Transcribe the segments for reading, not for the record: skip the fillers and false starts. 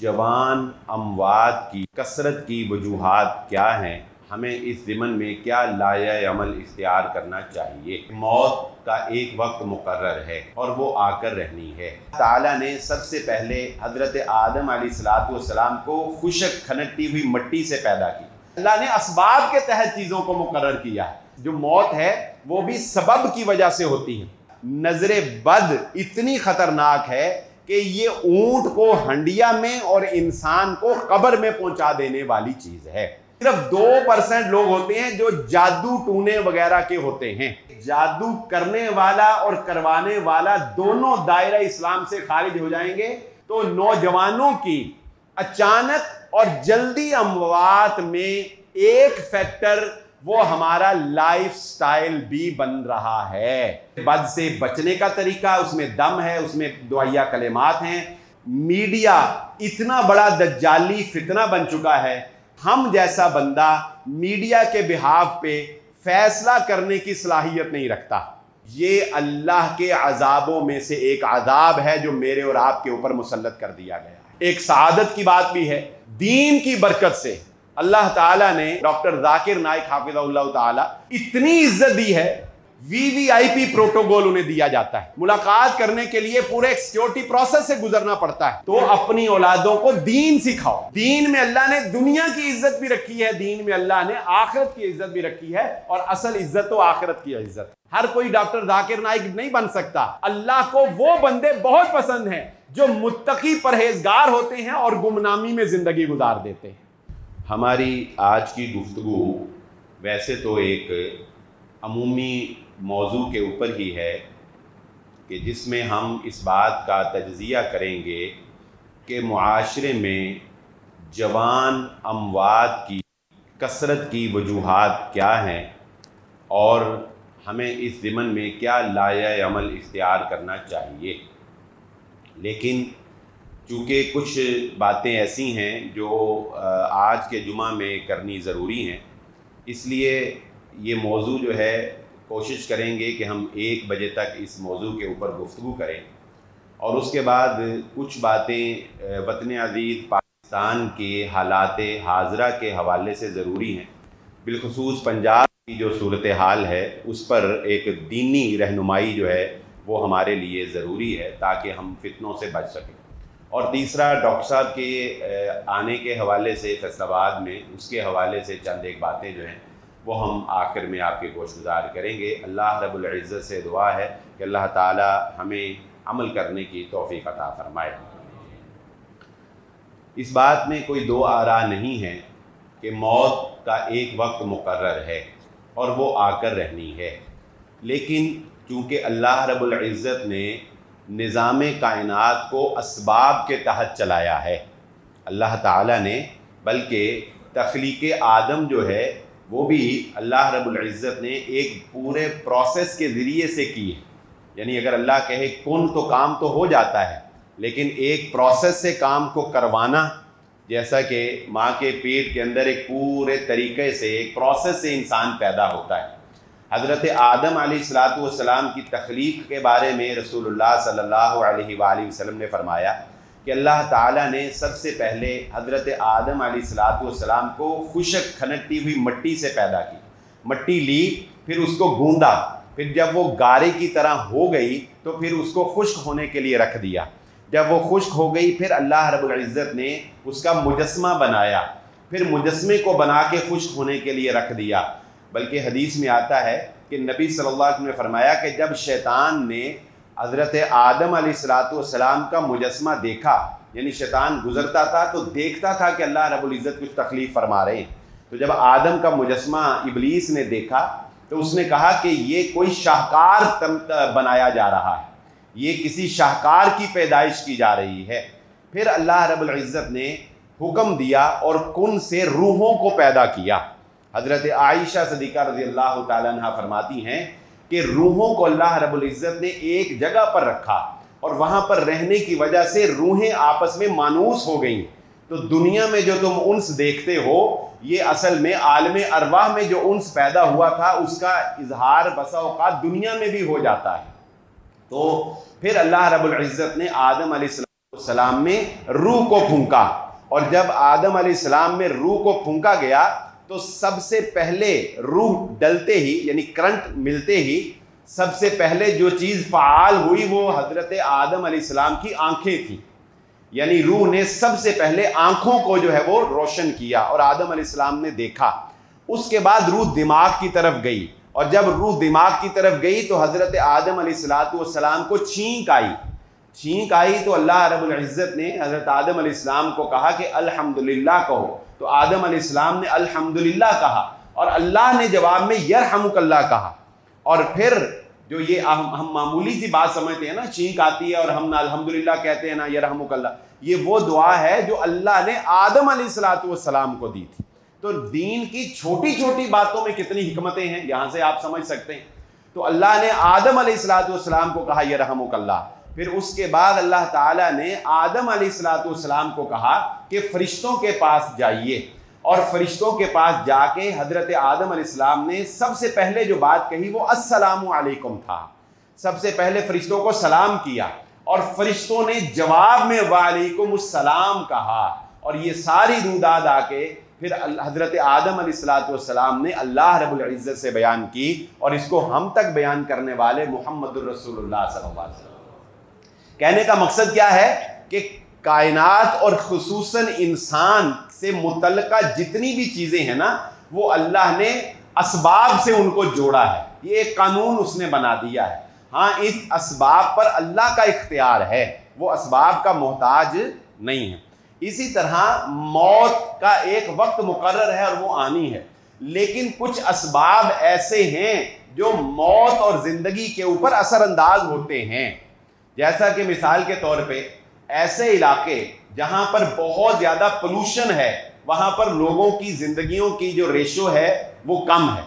जवान अमवात की कसरत की वजूहात क्या हैं, हमें इस ज़िमन में क्या लाया-ए-अमल इख्तियार करना चाहिए। मौत का एक वक्त मुकर्रर है और वो आकर रहनी है। ताला ने सबसे पहले हज़रत आदम अलैहिस्सलाम को खुशक खनकती हुई मट्टी से पैदा की। अल्लाह ने असबाब के तहत चीज़ों को मुकर्रर किया है। जो मौत है वो भी सबब की वजह से होती है। नज़रे बद इतनी ख़तरनाक है कि ये ऊँट को हंडिया में और इंसान को कब्र में पहुँचा देने वाली चीज़ है। सिर्फ 2% लोग होते हैं जो जादू टूने वगैरह के होते हैं। जादू करने वाला और करवाने वाला दोनों दायरा इस्लाम से खारिज हो जाएंगे। तो नौजवानों की अचानक और जल्दी अमवात में एक फैक्टर वो हमारा लाइफस्टाइल भी बन रहा है। बद से बचने का तरीका, उसमें दम है, उसमें दुआया कलेमात हैं। मीडिया इतना बड़ा दज्जाली फितना बन चुका है। हम जैसा बंदा मीडिया के बिहाफ पे फैसला करने की सलाहियत नहीं रखता। ये अल्लाह के अजाबों में से एक अजाब है जो मेरे और आपके ऊपर मुसल्लत कर दिया गया है। एक सआदत की बात भी है। दीन की बरकत से अल्लाह ताला ने डॉक्टर जाकिर नाइक हाफिज़हुल्लाह ताला इतनी इज्जत दी है। वीवीआईपी प्रोटोकॉल उन्हें दिया जाता है। मुलाकात करने के लिए पूरे सिक्योरिटी प्रोसेस से गुजरना पड़ता है। तो अपनी औलादों को दीन सिखाओ। दीन में अल्लाह ने दुनिया की इज्जत भी रखी है, दीन में अल्लाह ने आखिरत की इज्जत भी रखी है। और असल इज्जत तो आखिरत की इज्जत। हर कोई डॉक्टर जाकिर नाइक नहीं बन सकता। अल्लाह को वो बंदे बहुत पसंद हैं जो मुत्तकी परहेजगार होते हैं और गुमनामी में जिंदगी गुजार देते हैं। हमारी आज की गुफ्तगू वैसे तो एक अमूमी मौजू के ऊपर ही है कि जिसमें हम इस बात का तजज़िया करेंगे कि मुआशरे में जवान अमवात की कसरत की वजूहात क्या हैं और हमें इस ज़िमन में क्या लाया-ए-अमल इख्तियार करना चाहिए। लेकिन चूँकि कुछ बातें ऐसी हैं जो आज के जुमा में करनी ज़रूरी हैं, इसलिए ये मौजू जो है कोशिश करेंगे कि हम 1 बजे तक इस मौजू के ऊपर गुफ्तगू करें। और उसके बाद कुछ बातें वतन अज़ीज़ पाकिस्तान के हालात हाजरा के हवाले से ज़रूरी हैं। बिलखसूस पंजाब की जो सूरत हाल है उस पर एक दीनी रहनुमाई जो है वो हमारे लिए ज़रूरी है ताकि हम फितनों से बच सकें। और तीसरा डॉक्टर साहब के आने के हवाले से फैसलाबाद में उसके हवाले से चंद एक बातें जो हैं वो हम आखिर में आपके गोशगुज़ार करेंगे। अल्लाह रब्बुल इज़्ज़त से दुआ है कि अल्लाह ताला हमें अमल करने की तौफ़ीक़ अता फ़रमाए। इस बात में कोई दो आरा नहीं है कि मौत का एक वक्त मुकर्रर है और वो आकर रहनी है। लेकिन चूँकि अल्लाह रब्बुल इज़्ज़त ने निज़ामे कायनात को असबाब के तहत चलाया है, अल्लाह ताला ने बल्कि तख्लीक़ आदम जो है वो भी अल्लाह रब्बुल इज़्ज़त ने एक पूरे प्रोसेस के ज़रिए से की है। यानी अगर अल्लाह कहे कुन तो काम तो हो जाता है, लेकिन एक प्रोसेस से काम को करवाना, जैसा कि माँ के पेट के अंदर एक पूरे तरीक़े से एक प्रोसेस से इंसान पैदा होता है। हज़रत आदम अलैहिस्सलाम की तख्लीक के बारे में रसूलुल्लाह सल्लल्लाहु अलैहि वसल्लम ने फ़रमाया कि अल्लाह ताला ने सबसे पहले हज़रत आदम अलैहिस्सलाम को खुशक खनकती हुई मट्टी से पैदा की। मट्टी ली, फिर उसको गूंदा, फिर जब वो गारे की तरह हो गई तो फिर उसको खुश्क होने के लिए रख दिया। जब वो खुश्क हो गई फिर अल्लाह रब्बुल इज़्ज़त ने उसका मुजस्मा बनाया, फिर मुजस्मे को बना के खुश्क होने के लिए रख दिया। बल्कि हदीस में आता है कि नबी सल्लल्लाहु अलैहि वसल्लम ने फरमाया कि जब शैतान ने हज़रत आदम अलैहिस्सलाम का मुजस्मा देखा, यानी शैतान गुजरता था तो देखता था कि अल्लाह रब्बुल इज़्ज़त कुछ तकलीफ़ फरमा रहे हैं, तो जब आदम का मुजस्मा इबलीस ने देखा तो उसने कहा कि ये कोई शाहकार बनाया जा रहा है, ये किसी शाहकार की पैदाइश की जा रही है। फिर अल्लाह रब्बुल इज़्ज़त ने हुक्म दिया और कुन से रूहों को पैदा किया। हज़रत आयशा सदीक़ा रज़ियल्लाहु ताला अन्हा फरमाती हैं कि रूहों को अल्लाह रब्बुल इज़्ज़त ने एक जगह पर रखा और वहाँ पर रहने की वजह से रूहें आपस में मानूस हो गईं। तो दुनिया में जो तुम उन्स देखते हो ये असल में आलम अरवाह में जो उन्स पैदा हुआ था उसका इजहार बसा औकात दुनिया में भी हो जाता है। तो फिर अल्लाह रब्बुल इज़्ज़त ने आदम अलैहिस्सलाम सलाम में रूह को फूंका, और जब आदम अलैहिस्सलाम में रूह को फूंका गया तो सबसे पहले रूह डलते ही यानी करंट मिलते ही सबसे पहले जो चीज़ फ़ाल हुई वो हज़रत आदम अलैहिस्सलाम की आंखें थी। यानी रूह ने सबसे पहले आंखों को जो है वो रोशन किया और आदम अलैहिस्सलाम ने देखा। उसके बाद रूह दिमाग की तरफ गई, और जब रूह दिमाग की तरफ गई तो हज़रत आदम अलैहिस्सलाम को छींक आई। छींक आई तो अल्लाह रब्बुल इज़्ज़त ने हज़रत आदम अलैहिस्सलाम को कहा कि अल्हम्दुलिल्लाह कहो, तो आदम अलैहिस्सलाम ने अल्हम्दुलिल्लाह कहा और अल्लाह ने जवाब में यरहमुकल्लाह कहा। और फिर जो ये हम मामूली सी बात समझते हैं ना, छींक आती है और हम ना अल्हम्दुलिल्लाह कहते हैं ना यरहमुकल्लाह, ये वो दुआ है जो अल्लाह ने आदम अलैहिस्सलाम को दी थी। तो दीन की छोटी छोटी बातों में कितनी हिकमतें हैं यहाँ से आप समझ सकते हैं। तो अल्लाह ने आदम अलैहिस्सलाम को कहा यरहमुकल्लाह, फिर उसके बाद अल्लाह ताला ने आदम अलैहिस्सलाम को कहा कि फरिश्तों के पास जाइए, और फरिश्तों के पास जाके हज़रत आदम अलैहिस्सलाम ने सबसे पहले जो बात कही वो अस्सलामु अलैकुम था। सबसे पहले फरिश्तों को सलाम किया और फरिश्तों ने जवाब में वालेकुमुस्सलाम कहा, और ये सारी रुदाद आके फिर हज़रत आदम अलैहिस्सलाम ने अल्लाह रब्बुल इज़्ज़त से बयान की, और इसको हम तक बयान करने वाले मुहम्मदुर रसूलुल्लाह सल्लल्लाहु अलैहि वसल्लम। कहने का मकसद क्या है कि कायनात और खुसूसन इंसान से मुतल्लिका जितनी भी चीज़ें हैं ना, वो अल्लाह ने असबाब से उनको जोड़ा है। ये एक कानून उसने बना दिया है। हाँ, इस असबाब पर अल्लाह का इख्तियार है, वो असबाब का मोहताज नहीं है। इसी तरह मौत का एक वक्त मुकर्रर है और वो आनी है, लेकिन कुछ असबाब ऐसे हैं जो मौत और ज़िंदगी के ऊपर असरअंदाज होते हैं। जैसा कि मिसाल के तौर पे ऐसे इलाके जहाँ पर बहुत ज़्यादा पोल्यूशन है, वहाँ पर लोगों की ज़िंदगियों की जो रेशो है वो कम है।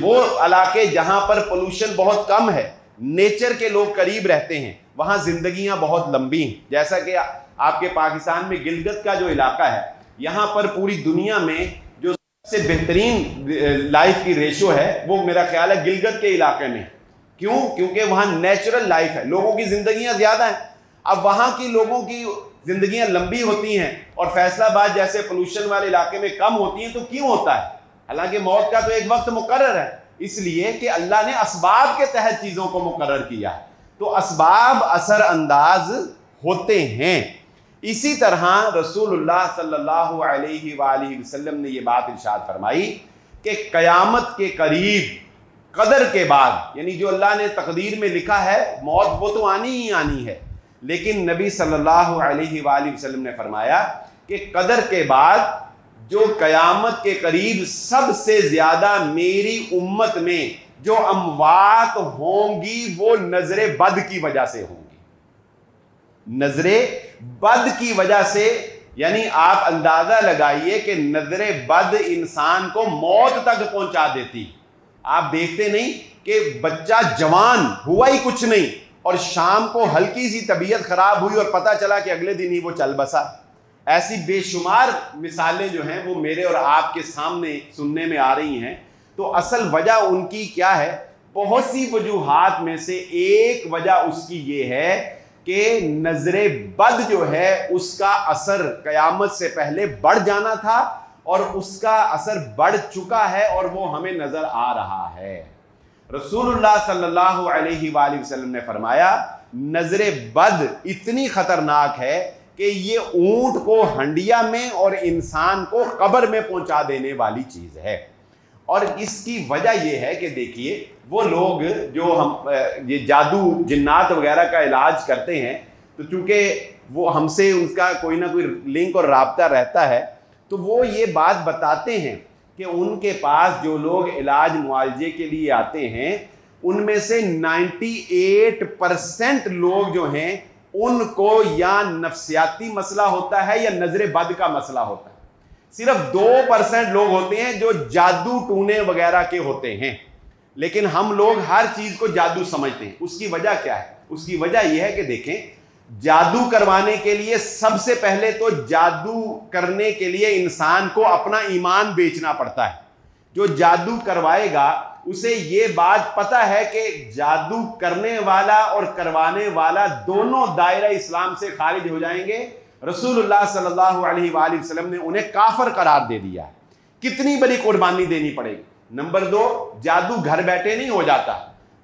वो इलाके जहाँ पर पोल्यूशन बहुत कम है, नेचर के लोग करीब रहते हैं, वहाँ ज़िंदगियाँ बहुत लंबी हैं। जैसा कि आपके पाकिस्तान में गिलगित का जो इलाका है, यहाँ पर पूरी दुनिया में जो सबसे बेहतरीन लाइफ की रेशो है वो मेरा ख्याल है गिलगित के इलाके में। क्यों? क्योंकि वहाँ नेचुरल लाइफ है, लोगों की ज़िंदगियाँ ज़्यादा हैं। अब वहाँ की लोगों की ज़िंदगियाँ लंबी होती हैं और फैसलाबाद जैसे पोल्यूशन वाले इलाके में कम होती हैं, तो क्यों होता है? हालांकि मौत का तो एक वक्त मुकर्रर है, इसलिए कि अल्लाह ने असबाब के तहत चीज़ों को मुकर्रर किया है। तो असबाब असरअंदाज होते हैं। इसी तरह रसूलुल्लाह सल्लल्लाहु अलैहि वसल्लम ने ये बात इरशाद फरमाई कि क़यामत के करीब कदर के बाद, यानी जो अल्लाह ने तकदीर में लिखा है, मौत वो तो आनी ही आनी है, लेकिन नबी सल्लल्लाहु अलैहि वसल्लम ने फरमाया कि कदर के बाद जो क़यामत के करीब सबसे ज़्यादा मेरी उम्मत में जो अमवात होंगी वो नज़रे बद की वजह से होंगी। नजरे बद की वजह से, यानी आप अंदाजा लगाइए कि नजरे बद इंसान को मौत तक पहुंचा देती। आप देखते नहीं कि बच्चा जवान हुआ ही कुछ नहीं और शाम को हल्की सी तबीयत खराब हुई और पता चला कि अगले दिन ही वो चल बसा। ऐसी बेशुमार मिसालें जो हैं वो मेरे और आपके सामने सुनने में आ रही हैं। तो असल वजह उनकी क्या है? बहुत सी वजूहात में से एक वजह उसकी ये है कि नजरे बद जो है उसका असर क़यामत से पहले बढ़ जाना था, और उसका असर बढ़ चुका है और वो हमें नज़र आ रहा है। रसूलुल्लाह सल्लल्लाहु अलैहि वसल्लम ने फरमाया नजरे बद इतनी ख़तरनाक है कि ये ऊँट को हंडिया में और इंसान को कब्र में पहुंचा देने वाली चीज़ है। और इसकी वजह यह है कि देखिए, वो लोग जो हम ये जादू जिन्नात वगैरह का इलाज करते हैं, तो चूँकि वो हमसे उनका कोई ना कोई लिंक और राब्ता रहता है, तो वो ये बात बताते हैं कि उनके पास जो लोग इलाज मुआवजे के लिए आते हैं उनमें से 98% लोग जो हैं उनको या नफ्सियाती मसला होता है या नज़र बद का मसला होता है। सिर्फ 2% लोग होते हैं जो जादू टूने वगैरह के होते हैं, लेकिन हम लोग हर चीज़ को जादू समझते हैं। उसकी वजह क्या है? उसकी वजह यह है कि देखें, जादू करवाने के लिए सबसे पहले तो जादू करने के लिए इंसान को अपना ईमान बेचना पड़ता है। जो जादू करवाएगा उसे ये बात पता है कि जादू करने वाला और करवाने वाला दोनों दायरा इस्लाम से खारिज हो जाएंगे। रसूलुल्लाह सल्लल्लाहु अलैहि वसल्लम ने उन्हें काफिर करार दे दिया। कितनी बड़ी कुर्बानी देनी पड़ेगी। नंबर दो, जादू घर बैठे नहीं हो जाता।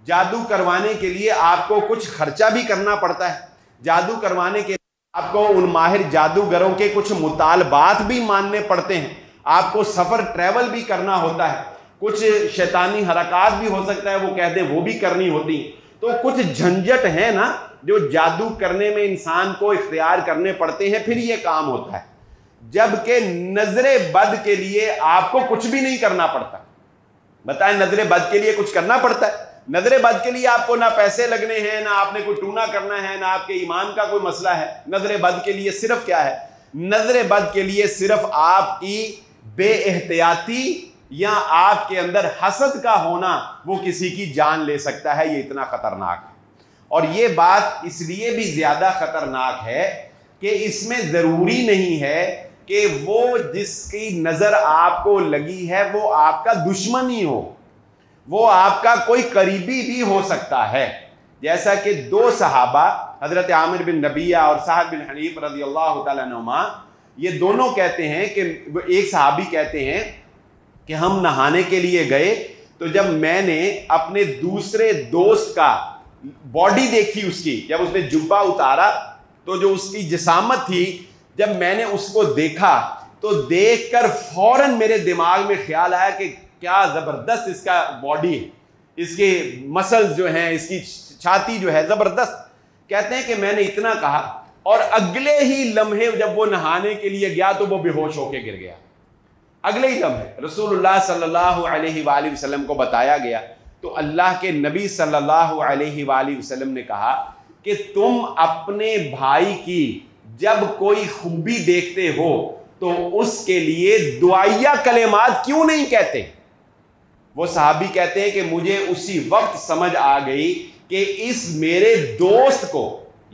जादू करवाने के लिए आपको कुछ खर्चा भी करना पड़ता है। जादू करवाने के लिए आपको उन माहिर जादूगरों के कुछ मुतालबात भी मानने पड़ते हैं। आपको सफ़र ट्रैवल भी करना होता है। कुछ शैतानी हरकत भी हो सकता है वो कह दें, वो भी करनी होती है। तो कुछ झंझट है ना जो जादू करने में इंसान को इख्तियार करने पड़ते हैं, फिर ये काम होता है। जबकि नजरे बद के लिए आपको कुछ भी नहीं करना पड़ता। बताएं, नजरे बद के लिए कुछ करना पड़ता है? नजरे बद के लिए आपको ना पैसे लगने हैं, ना आपने कोई टूना करना है, ना आपके ईमान का कोई मसला है। नजरे बद के लिए सिर्फ क्या है? नजरे बद के लिए सिर्फ आपकी बेएहतियाती या आपके अंदर हसद का होना, वो किसी की जान ले सकता है। ये इतना खतरनाक है। और ये बात इसलिए भी ज्यादा खतरनाक है कि इसमें जरूरी नहीं है कि वो जिसकी नजर आपको लगी है वो आपका दुश्मन ही हो, वो आपका कोई करीबी भी हो सकता है। जैसा कि दो सहाबा हजरत आमिर बिन रबिया और साहब बिन हनीफ रजी अल्लाह तआला अन्हुमा, ये दोनों कहते हैं कि एक सहाबी कहते हैं कि हम नहाने के लिए गए तो जब मैंने अपने दूसरे दोस्त का बॉडी देखी उसकी, जब उसने जुब्बा उतारा तो जो उसकी जिसामत थी, जब मैंने उसको देखा तो देखकर फौरन मेरे दिमाग में ख्याल आया कि क्या ज़बरदस्त इसका बॉडी है, इसके मसल्स जो हैं, इसकी छाती जो है ज़बरदस्त। कहते हैं कि मैंने इतना कहा और अगले ही लम्हे जब वो नहाने के लिए गया तो वो बेहोश होके गिर गया। अगले ही लम्हे रसूलुल्लाह सल्लल्लाहु अलैहि वसल्लम को बताया गया तो अल्लाह के नबी सल्लल्लाहु अलैहि वसल्लम ने कहा कि तुम अपने भाई की जब कोई खूबी देखते हो तो उसके लिए दुआइया कलेमात क्यों नहीं कहते? वो सहाबी कहते हैं कि मुझे उसी वक्त समझ आ गई कि इस मेरे दोस्त को,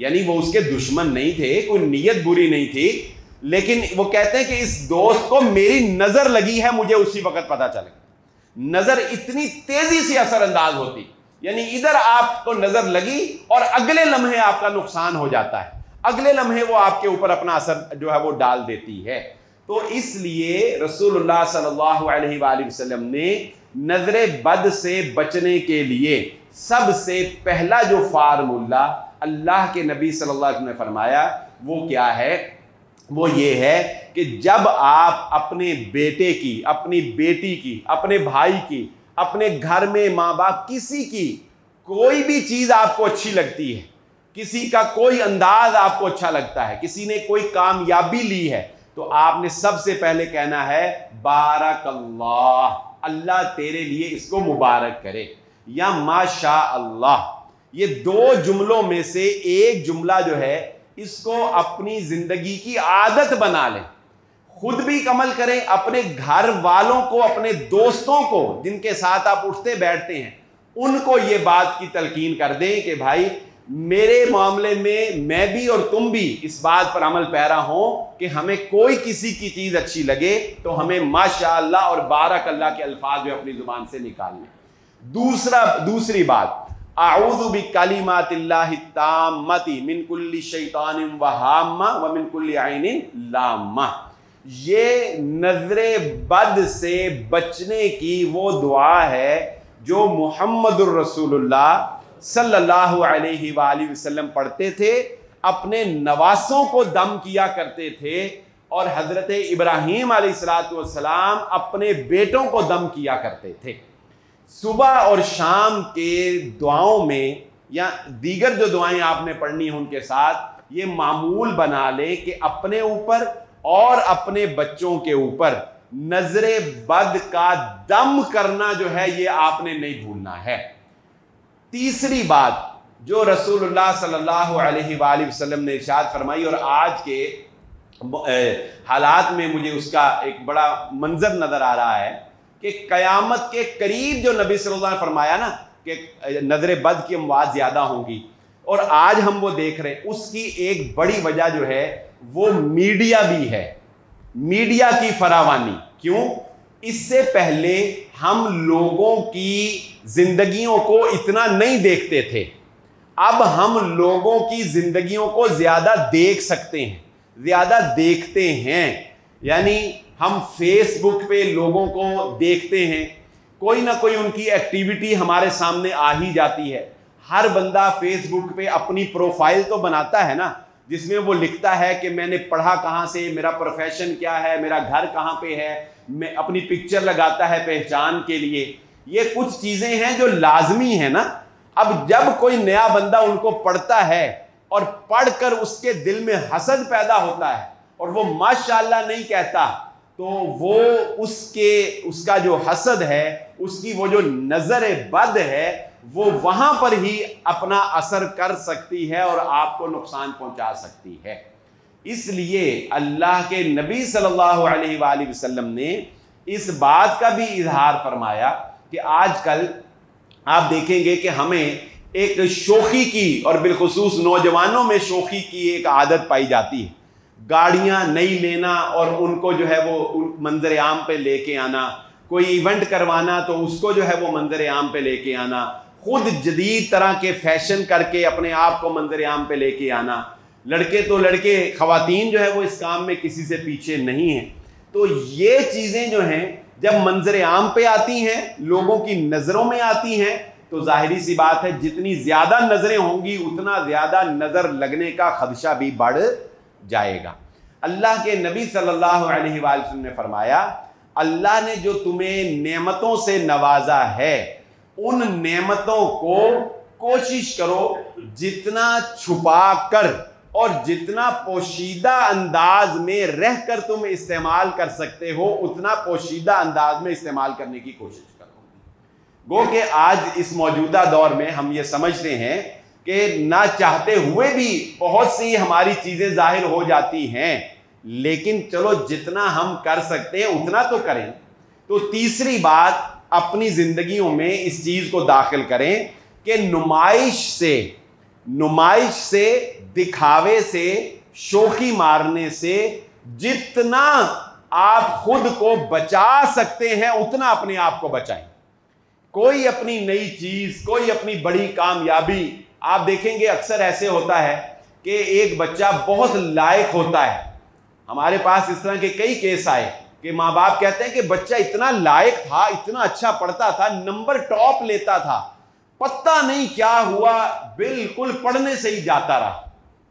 यानी वो उसके दुश्मन नहीं थे, कोई नीयत बुरी नहीं थी, लेकिन वो कहते हैं कि इस दोस्त को मेरी नजर लगी है, मुझे उसी वक्त पता चल गया। नजर इतनी तेजी से असरअंदाज होती, यानी इधर आपको नजर लगी और अगले लम्हे आपका नुकसान हो जाता है, अगले लम्हे वो आपके ऊपर अपना असर जो है वो डाल देती है। तो इसलिए रसूलुल्लाह सल्लल्लाहु अलैहि वसल्लम ने नजरे बद से बचने के लिए सबसे पहला जो फार्मूला अल्लाह के नबी सल्लल्लाहु अलैहि वसल्लम ने फरमाया वो क्या है? वो ये है कि जब आप अपने बेटे की, अपनी बेटी की, अपने भाई की, अपने घर में माँ बाप किसी की कोई भी चीज़ आपको अच्छी लगती है, किसी का कोई अंदाज आपको अच्छा लगता है, किसी ने कोई कामयाबी ली है, तो आपने सबसे पहले कहना है बारकल्लाह, अल्लाह तेरे लिए इसको मुबारक करे, या माशा अल्लाह। ये दो जुमलों में से एक जुमला जो है इसको अपनी जिंदगी की आदत बना लें। खुद भी अमल करें, अपने घर वालों को, अपने दोस्तों को जिनके साथ आप उठते बैठते हैं उनको ये बात की तलकीन कर दें कि भाई मेरे मामले में मैं भी और तुम भी इस बात पर अमल पैरा हो कि हमें कोई किसी की चीज़ अच्छी लगे तो हमें माशाअल्लाह और बारकअल्लाह के अल्फाज अपनी जुबान से निकालने। दूसरी बात, आऊज़ु बिकलिमातिल्लाहि ताम्मति मिन कुल्लि शैतानिन वहाम्मा व मिन कुल्लि ऐनिन लाम्मा। ये नजरे बद से बचने की वो दुआ है जो मुहम्मदुर रसूलुल्लाह सल्लल्लाहु अलैहि वसल्लम पढ़ते थे, अपने नवासों को दम किया करते थे, और हज़रत इब्राहीम अलैहिस्सलाम अपने बेटों को दम किया करते थे। सुबह और शाम के दुआओं में या दीगर जो दुआएं आपने पढ़नी हैं उनके साथ ये मामूल बना लें कि अपने ऊपर और अपने बच्चों के ऊपर नजरे बद का दम करना जो है ये आपने नहीं भूलना है। तीसरी बात जो रसूलुल्लाह सल्लल्लाहु अलैहि वसल्लम ने इरशाद फरमाई और आज के हालात में मुझे उसका एक बड़ा मंजर नज़र आ रहा है कि कयामत के करीब जो नबी सल्लल्लाहु अलैहि वसल्लम ने फरमाया ना कि नजरे बद की अमवात ज़्यादा होंगी, और आज हम वो देख रहे हैं, उसकी एक बड़ी वजह जो है वो मीडिया भी है, मीडिया की फरावानी। क्यों? इससे पहले हम लोगों की जिंदगियों को इतना नहीं देखते थे, अब हम लोगों की जिंदगियों को ज़्यादा देख सकते हैं, ज़्यादा देखते हैं। यानी हम फेसबुक पे लोगों को देखते हैं, कोई ना कोई उनकी एक्टिविटी हमारे सामने आ ही जाती है। हर बंदा फेसबुक पे अपनी प्रोफाइल तो बनाता है ना, जिसमें वो लिखता है कि मैंने पढ़ा कहाँ से, मेरा प्रोफेशन क्या है, मेरा घर कहाँ पे है, मैं अपनी पिक्चर लगाता है पहचान के लिए। ये कुछ चीज़ें हैं जो लाजमी है ना। अब जब कोई नया बंदा उनको पढ़ता है और पढ़कर उसके दिल में हसद पैदा होता है और वो माशाल्लाह नहीं कहता, तो वो उसका जो हसद है, उसकी वो जो नज़र बद है, वो वहाँ पर ही अपना असर कर सकती है और आपको नुकसान पहुँचा सकती है। इसलिए अल्लाह के नबी सल्लल्लाहु अलैहि वसल्लम ने इस बात का भी इजहार फरमाया कि आजकल आप देखेंगे कि हमें एक शोखी की, और बिलखुसूस नौजवानों में शोखी की एक आदत पाई जाती है। गाड़ियाँ नई लेना और उनको जो है वो मंजर आम पे लेके आना, कोई इवेंट करवाना तो उसको जो है वो मंजर आम पे लेके आना, खुद जदीद तरह के फैशन करके अपने आप को मंजर आम पे लेके आना। लड़के ख़वातीन जो है वो इस काम में किसी से पीछे नहीं है। तो ये चीज़ें जो हैं जब मंजर आम पे आती हैं, लोगों की नज़रों में आती हैं, तो जाहिर सी बात है जितनी ज़्यादा नज़रें होंगी उतना ज़्यादा नज़र लगने का खदशा भी बढ़ जाएगा। अल्लाह के नबी सल्लल्लाहु अलैहि वसल्लम ने फरमाया, अल्लाह ने जो तुम्हें नेमतों से नवाजा है उन नेमतों को कोशिश करो जितना छुपा कर और जितना पोशीदा अंदाज में रह कर तुम इस्तेमाल कर सकते हो, उतना पोशीदा अंदाज में इस्तेमाल करने की कोशिश करो। गो कि आज इस मौजूदा दौर में हम ये समझते हैं कि ना चाहते हुए भी बहुत सी हमारी चीज़ें जाहिर हो जाती हैं, लेकिन चलो जितना हम कर सकते हैं उतना तो करें। तो तीसरी बात, अपनी ज़िंदगियों में इस चीज़ को दाखिल करें कि नुमाइश से, दिखावे से, शोखी मारने से जितना आप खुद को बचा सकते हैं उतना अपने आप को बचाएं। कोई अपनी नई चीज़, कोई अपनी बड़ी कामयाबी, आप देखेंगे अक्सर ऐसे होता है कि एक बच्चा बहुत लायक होता है। हमारे पास इस तरह के कई केस आए कि माँ बाप कहते हैं कि बच्चा इतना लायक था, इतना अच्छा पढ़ता था, नंबर टॉप लेता था, पता नहीं क्या हुआ, बिल्कुल पढ़ने से ही जाता रहा।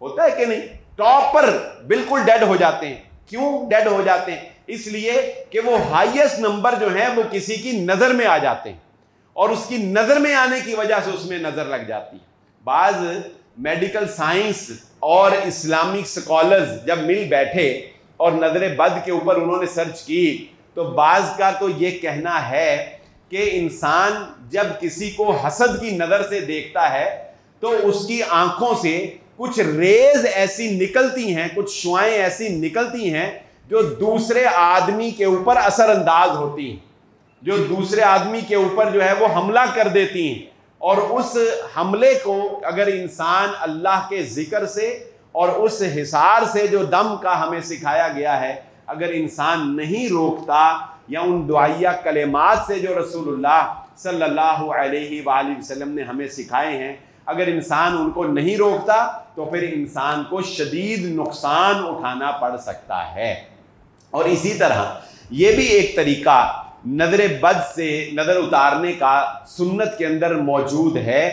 होता है कि नहीं, टॉप पर बिल्कुल डेड हो जाते हैं। क्यों डेड हो जाते हैं? इसलिए कि वो हाईएस्ट नंबर जो है वो किसी की नज़र में आ जाते हैं और उसकी नज़र में आने की वजह से उसमें नज़र लग जाती है। बाज़ मेडिकल साइंस और इस्लामिक स्कॉलर्स जब मिल बैठे और नज़रे बद के ऊपर उन्होंने सर्च की, तो बाज़ का तो ये कहना है कि इंसान जब किसी को हसद की नज़र से देखता है तो उसकी आँखों से कुछ रेज़ ऐसी निकलती हैं, कुछ शुआएँ ऐसी निकलती हैं जो दूसरे आदमी के ऊपर असरअंदाज होती हैं, जो दूसरे आदमी के ऊपर जो है वो हमला कर देती हैं। और उस हमले को अगर इंसान अल्लाह के ज़िक्र से और उस हिसार से जो दम का हमें सिखाया गया है, अगर इंसान नहीं रोकता या उन दुआया कलेमात से जो रसूलुल्लाह सल्लल्लाहु अलैहि वसल्लम ने हमें सिखाए हैं, अगर इंसान उनको नहीं रोकता तो फिर इंसान को शदीद नुकसान उठाना पड़ सकता है। और इसी तरह ये भी एक तरीका नज़र बद से नज़र उतारने का सुन्नत के अंदर मौजूद है,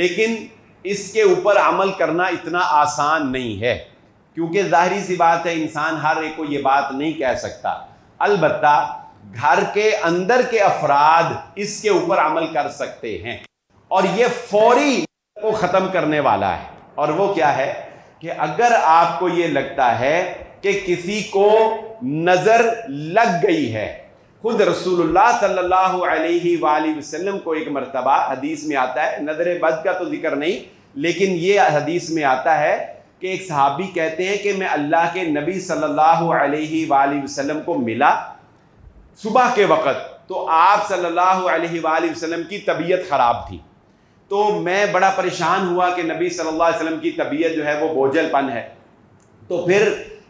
लेकिन इसके ऊपर अमल करना इतना आसान नहीं है, क्योंकि ज़ाहिर सी बात है इंसान हर एक को ये बात नहीं कह सकता। अलबत्ता घर के अंदर के अफराद इसके ऊपर अमल कर सकते हैं और ये फौरी को ख़त्म करने वाला है। और वो क्या है कि अगर आपको ये लगता है कि किसी को नज़र लग गई है, खुद रसूलुल्लाह सल्लल्लाहु अलैहि वसल्लम को एक मरतबा हदीस में आता है, नज़र बद का तो जिक्र नहीं लेकिन ये हदीस में आता है कि एक सहाबी कहते हैं कि मैं अल्लाह के नबी सल्लल्लाहु अलैहि वसल्लम को मिला सुबह के वक़्त, तो आप सल्लल्लाहु अलैहि वसल्लम की तबीयत ख़राब थी, तो मैं बड़ा परेशान हुआ कि नबी सल्लल्लाहु अलैहि वसल्लम की तबीयत जो है वो बोझलपन है। तो फिर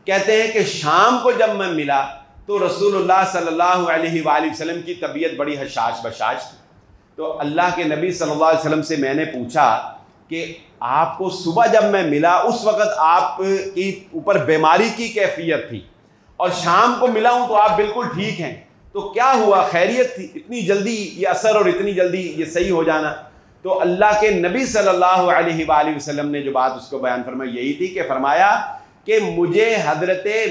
कहते हैं कि शाम को जब मैं मिला तो रसूलुल्लाह सल्लल्लाहु अलैहि वसल्लम की तबीयत बड़ी हशाश बशाश थी। तो अल्लाह के नबी सल्लल्लाहु अलैहि वसल्लम से मैंने पूछा कि आपको सुबह जब मैं मिला उस वक़्त आपकी ऊपर बीमारी की कैफियत थी और शाम को मिला हूँ तो आप बिल्कुल ठीक हैं, तो क्या हुआ, खैरियत थी? इतनी जल्दी ये असर और इतनी जल्दी ये सही हो जाना? तो अल्लाह के नबी सल्लल्लाहु अलैहि वसल्लम ने जो बात उसको बयान फरमाई यही थी कि फरमाया कि मुझे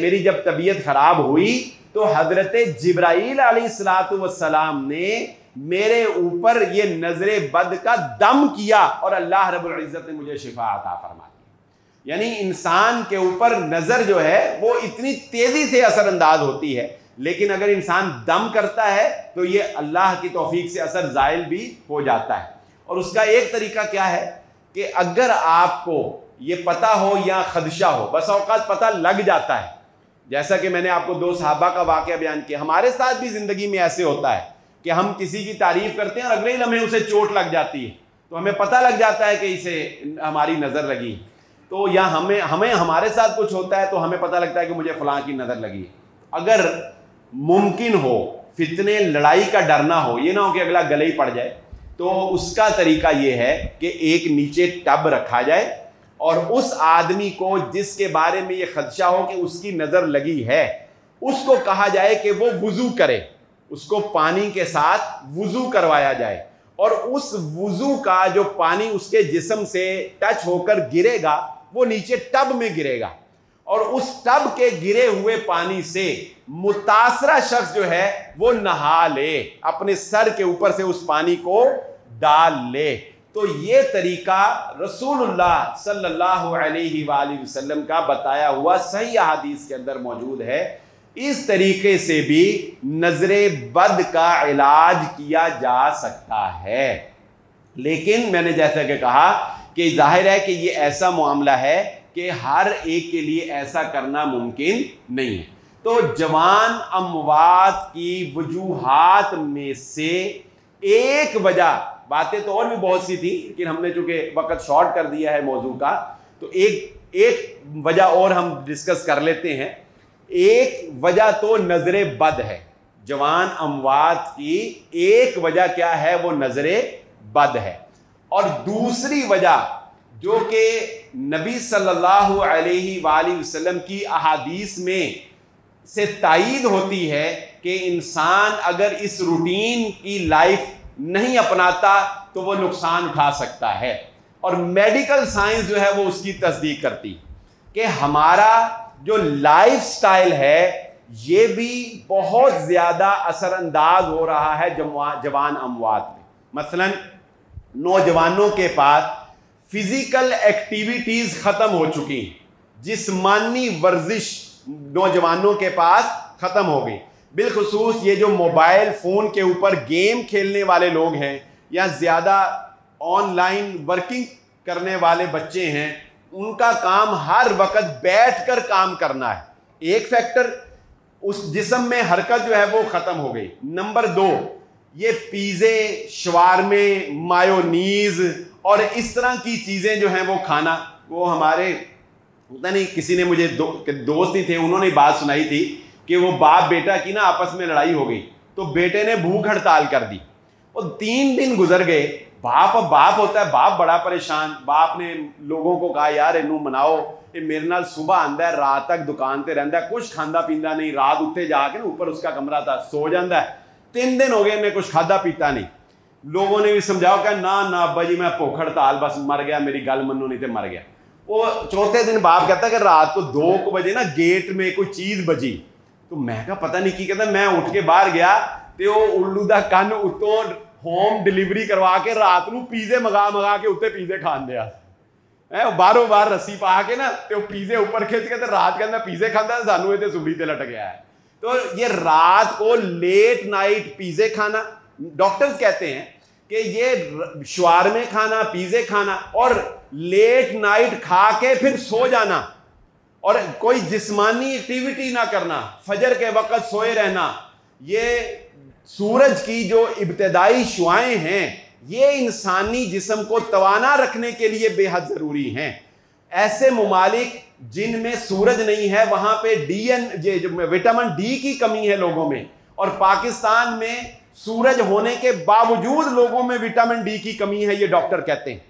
मेरी जब तबीयत ख़राब हुई तो हज़रत जिब्राईल अलैहिस्सलातु वस्सलाम ने मेरे ऊपर ये नज़रे बद का दम किया और अल्लाह रब्बुल इज़्ज़त ने मुझे शिफा अता फरमा दी। यानी इंसान के ऊपर नज़र जो है वो इतनी तेज़ी से असरअंदाज होती है, लेकिन अगर इंसान दम करता है तो ये अल्लाह की तौफीक से असर ज़ाइल भी हो जाता है। और उसका एक तरीका क्या है कि अगर आपको ये पता हो या खदशा हो, बस औकात पता लग जाता है। जैसा कि मैंने आपको दो सहाबा का वाक़या बयान किया, हमारे साथ भी ज़िंदगी में ऐसे होता है कि हम किसी की तारीफ़ करते हैं और अगले ही लम्हे उसे चोट लग जाती है, तो हमें पता लग जाता है कि इसे हमारी नज़र लगी। तो या हमें हमारे साथ कुछ होता है तो हमें पता लगता है कि मुझे फ़लाँ की नज़र लगी। अगर मुमकिन हो फितने लड़ाई का डरना हो, ये ना हो कि अगला गले ही पड़ जाए, तो उसका तरीका ये है कि एक नीचे टब रखा जाए और उस आदमी को जिसके बारे में ये खदशा हो कि उसकी नज़र लगी है उसको कहा जाए कि वो वुज़ू करे, उसको पानी के साथ वुज़ू करवाया जाए और उस वुज़ू का जो पानी उसके जिस्म से टच होकर गिरेगा वो नीचे टब में गिरेगा और उस टब के गिरे हुए पानी से मुतासरा शख्स जो है वो नहा ले, अपने सर के ऊपर से उस पानी को डाल ले। तो ये तरीका रसूलुल्लाह सल्लल्लाहु अलैहि वसल्लम का बताया हुआ सही अहादीस के अंदर मौजूद है। इस तरीके से भी नज़रे बद का इलाज किया जा सकता है। लेकिन मैंने जैसा कि कहा कि जाहिर है कि ये ऐसा मामला है कि हर एक के लिए ऐसा करना मुमकिन नहीं है। तो जवान अमवात की वजूहात में से एक वजह, बातें तो और भी बहुत सी थी लेकिन हमने चूंकि वक्त शॉर्ट कर दिया है मौजू का, तो एक वजह और हम डिस्कस कर लेते हैं। एक वजह तो नज़रे बद है, जवान अमवात की एक वजह क्या है, वो नज़रे बद है। और दूसरी वजह जो कि नबी सल्लल्लाहु अलैहि वसल्लम की अहादीस में से तायीद होती है कि इंसान अगर इस रूटीन की लाइफ नहीं अपनाता तो वो नुकसान उठा सकता है, और मेडिकल साइंस जो है वो उसकी तस्दीक करती कि हमारा जो लाइफस्टाइल है ये भी बहुत ज़्यादा असरअंदाज हो रहा है जवान अमवात में। मसलन नौजवानों के पास फिज़िकल एक्टिविटीज़ ख़त्म हो चुकी हैं, जिस्मानी वर्जिश नौजवानों के पास ख़त्म हो गई। बिलखसूस ये जो मोबाइल फ़ोन के ऊपर गेम खेलने वाले लोग हैं या ज़्यादा ऑनलाइन वर्किंग करने वाले बच्चे हैं, उनका काम हर वक्त बैठकर काम करना है। एक फैक्टर, उस जिस्म में हरकत जो है वो ख़त्म हो गई। नंबर दो, ये पिज़्ज़े, शवारमे, मायोनीज़ और इस तरह की चीज़ें जो हैं वो खाना, वो हमारे पता नहीं किसी ने मुझे दोस्त ही थे, उन्होंने बात सुनाई थी कि वो बाप बेटा की ना आपस में लड़ाई हो गई तो बेटे ने भूख हड़ताल कर दी और 3 दिन गुजर गए। बाप अब बाप होता है, बाप बड़ा परेशान, बाप ने लोगों को कहा यार इनू मनाओ, ये मेरे नाल सुबह आंदा है रात तक दुकान पर रहता है, कुछ खाँदा पीता नहीं, रात उत्ते जाके ना ऊपर उसका कमरा था सो जाता है। 3 दिन हो गए इन्हें कुछ खादा पीता नहीं। लोगों ने भी समझाओ कि ना ना अब्बा जी मैं भूख हड़ताल बस मर गया, मेरी गल मनो नहीं तो मर गया। वो चौथे दिन बाप कहता कि रात को 2 बजे ना गेट में कोई चीज़ बजी, तो मैं कहा पता नहीं की, कहता मैं उठ के बाहर गया तो वो उल्लू का कन उत्तों होम डिलीवरी करवा के रात को पीज़े मंगा मंगा के उत्ते पीज़े खाते हैं, बारों बार रस्सी पा के ना तो पीज़े ऊपर खिंच के रात कहना पीज़े खाता सानू ये सूली से लट गया है। तो ये रात को लेट नाइट पीज़े खाना, डॉक्टर्स कहते हैं कि ये शवारमे खाना, पिज़्ज़े खाना और लेट नाइट खा के फिर सो जाना और कोई जिस्मानी एक्टिविटी ना करना, फजर के वक़्त सोए रहना, ये सूरज की जो इब्तदाई शुआएँ हैं ये इंसानी जिस्म को तवाना रखने के लिए बेहद ज़रूरी हैं। ऐसे मुमालिक जिनमें सूरज नहीं है वहां पे विटामिन डी की कमी है लोगों में, और पाकिस्तान में सूरज होने के बावजूद लोगों में विटामिन डी की कमी है, ये डॉक्टर कहते हैं।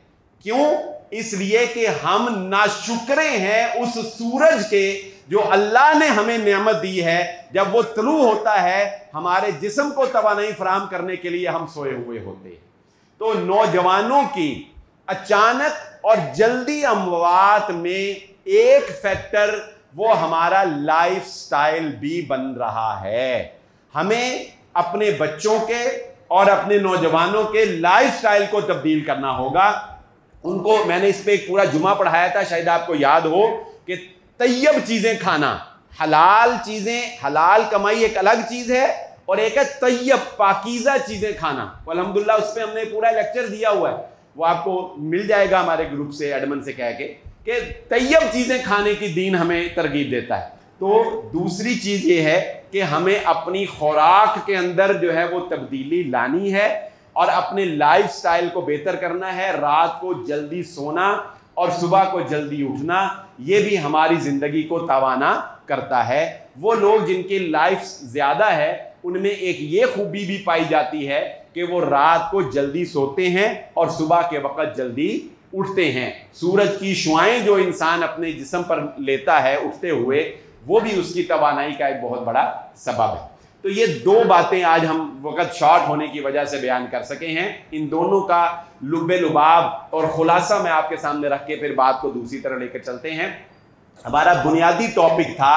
क्यों? इसलिए कि हम नाशुक्रे हैं उस सूरज के जो अल्लाह ने हमें नेमत दी है। जब वो तलू होता है हमारे जिस्म को तवानाई फराहम करने के लिए हम सोए हुए होते हैं। तो नौजवानों की अचानक और जल्दी अमवात में एक फैक्टर वो हमारा लाइफस्टाइल भी बन रहा है। हमें अपने बच्चों के और अपने नौजवानों के लाइफस्टाइल को तब्दील करना होगा। उनको मैंने इस पर एक पूरा जुमा पढ़ाया था, शायद आपको याद हो, कि तय्यब चीज़ें खाना, हलाल चीज़ें, हलाल कमाई एक अलग चीज़ है और एक है तय्यब पाकीज़ा चीज़ें खाना। अल्हम्दुलिल्लाह उस पर हमने पूरा लेक्चर दिया हुआ है, वो आपको मिल जाएगा हमारे ग्रुप से एडमन से कह के कि तय्यब चीज़ें खाने की दीन हमें तरगीब देता है। तो दूसरी चीज़ ये है कि हमें अपनी खुराक के अंदर जो है वो तब्दीली लानी है और अपने लाइफस्टाइल को बेहतर करना है। रात को जल्दी सोना और सुबह को जल्दी उठना, ये भी हमारी ज़िंदगी को तवाना करता है। वो लोग जिनकी लाइफ ज़्यादा है उनमें एक ये खूबी भी पाई जाती है कि वो रात को जल्दी सोते हैं और सुबह के वक़्त जल्दी उठते हैं। सूरज की शुआएँ जो इंसान अपने जिस्म पर लेता है उठते हुए, वो भी उसकी तवानाई का एक बहुत बड़ा सबब है। तो ये दो बातें आज हम वक्त शॉर्ट होने की वजह से बयान कर सके हैं। इन दोनों का लुबे लुबाब और ख़ुलासा मैं आपके सामने रख के फिर बात को दूसरी तरह लेकर चलते हैं। हमारा बुनियादी टॉपिक था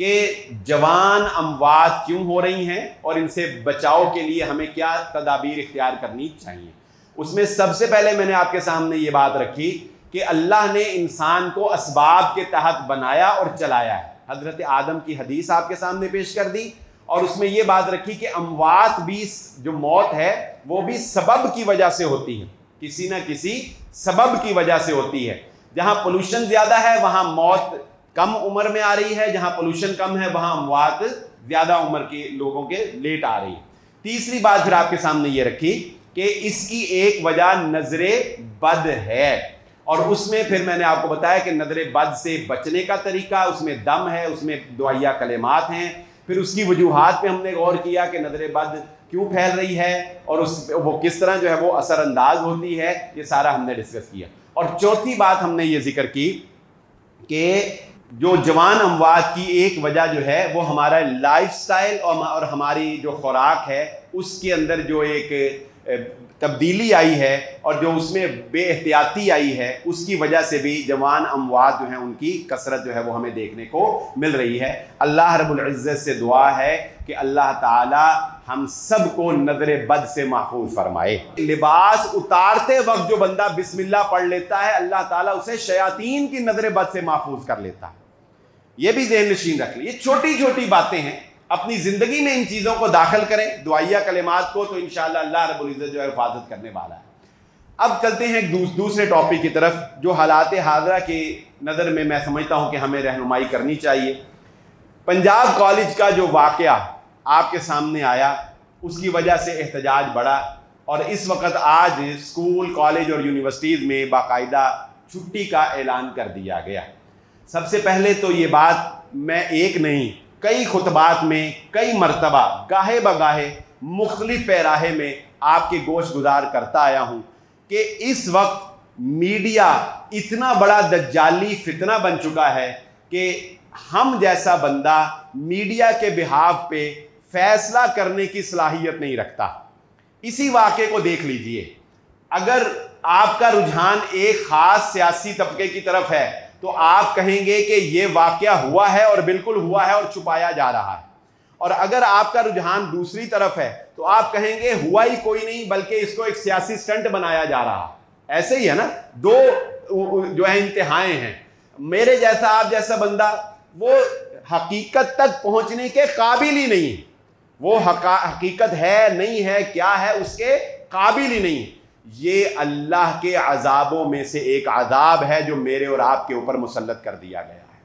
कि जवान अमवात क्यों हो रही हैं और इनसे बचाव के लिए हमें क्या तदाबीर इख्तियार करनी चाहिए। उसमें सबसे पहले मैंने आपके सामने ये बात रखी कि अल्लाह ने इंसान को असबाब के तहत बनाया और चलाया है। हज़रत आदम की हदीस आपके सामने पेश कर दी और उसमें यह बात रखी कि अमवात भी, जो मौत है वो भी सबब की वजह से होती है, किसी ना किसी सबब की वजह से होती है। जहाँ पोल्यूशन ज़्यादा है वहाँ मौत कम उम्र में आ रही है, जहाँ पोल्यूशन कम है वहाँ अमवात ज़्यादा उम्र के लोगों के लेट आ रही है। तीसरी बात फिर आपके सामने ये रखी कि इसकी एक वजह नज़रे बद है, और उसमें फिर मैंने आपको बताया कि नज़रे बद से बचने का तरीका, उसमें दम है, उसमें दुआया कलेमात हैं। फिर उसकी वजूहात पे हमने गौर किया कि नज़रे बद क्यों फैल रही है और वो किस तरह जो है वो असरअंदाज होती है, ये सारा हमने डिस्कस किया। और चौथी बात हमने ये जिक्र की कि जो जवान अमवात की एक वजह जो है वो हमारा लाइफस्टाइल और हमारी जो खुराक है उसके अंदर जो एक तब्दीली आई है और जो उसमें बेहतियाती आई है, उसकी वजह से भी जवान अमवात जो हैं उनकी कसरत जो है वो हमें देखने को मिल रही है। अल्लाह रब्बुल इज़्ज़त से दुआ है कि अल्लाह ताला हम सब को नज़रे बद से महफूज फरमाए। लिबास उतारते वक्त जो बंदा बिस्मिल्लाह पढ़ लेता है अल्लाह ताला उसे शयातीन की नज़रे बद से महफूज कर लेता है। ये भी ज़हन नशीन रख ली। ये छोटी छोटी बातें हैं, अपनी ज़िंदगी में इन चीज़ों को दाखिल करें, दुआया कलिमात को, तो इंशाअल्लाह अल्लाह रब्बुल इज़्ज़त जो है हिफाजत करने वाला है। अब चलते हैं दूसरे टॉपिक की तरफ जो हालात हाजरा की नज़र में मैं समझता हूँ कि हमें रहनुमाई करनी चाहिए। पंजाब कॉलेज का जो वाक़या आपके सामने आया उसकी वजह से एहतजाज बढ़ा और इस वक्त आज स्कूल, कॉलेज और यूनिवर्सिटीज़ में बाकायदा छुट्टी का ऐलान कर दिया गया। सबसे पहले तो ये बात मैं एक नहीं, कई खुतबात में, कई मरतबा, गाहे बगाहे, मुख्तलिफ पैराहे में आपके गोश गुजार करता आया हूँ कि इस वक्त मीडिया इतना बड़ा दज्जाली फितना बन चुका है कि हम जैसा बंदा मीडिया के बिहाफ पे फैसला करने की सलाहियत नहीं रखता। इसी वाक़े को देख लीजिए। अगर आपका रुझान एक ख़ास सियासी तबके की तरफ है तो आप कहेंगे कि ये वाक़या हुआ है और बिल्कुल हुआ है और छुपाया जा रहा है, और अगर आपका रुझान दूसरी तरफ है तो आप कहेंगे हुआ ही कोई नहीं बल्कि इसको एक सियासी स्टंट बनाया जा रहा है। ऐसे ही है ना, दो जो है इंतहाएं हैं। मेरे जैसा, आप जैसा बंदा वो हकीकत तक पहुंचने के काबिल ही नहीं है। वो हकीकत है नहीं है, क्या है, उसके काबिल ही नहीं है। ये अल्लाह के अजाबों में से एक अजाब है जो मेरे और आपके ऊपर मुसल्लत कर दिया गया है।